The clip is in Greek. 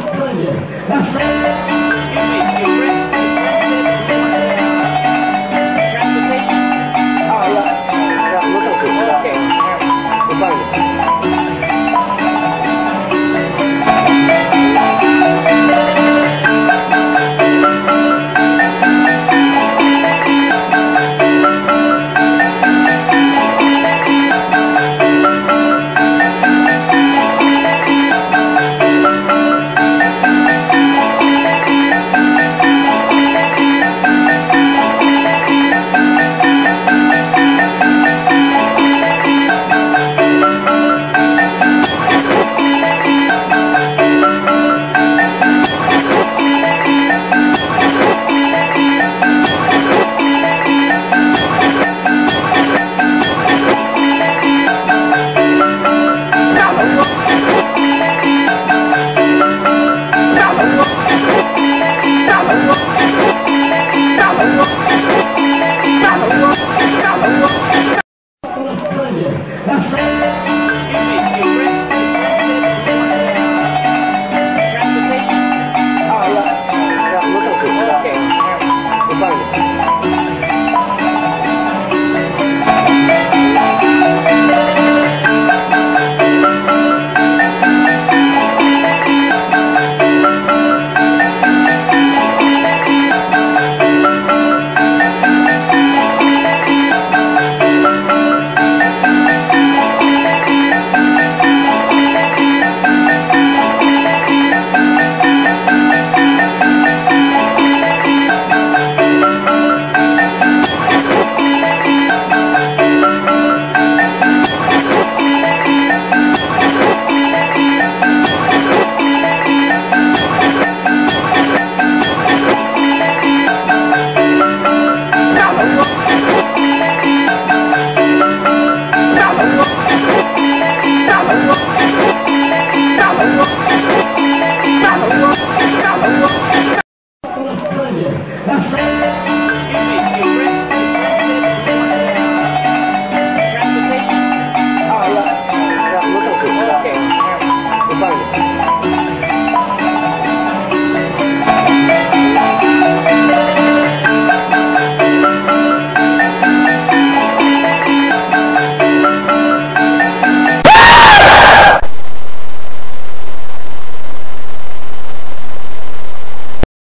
χρόνια.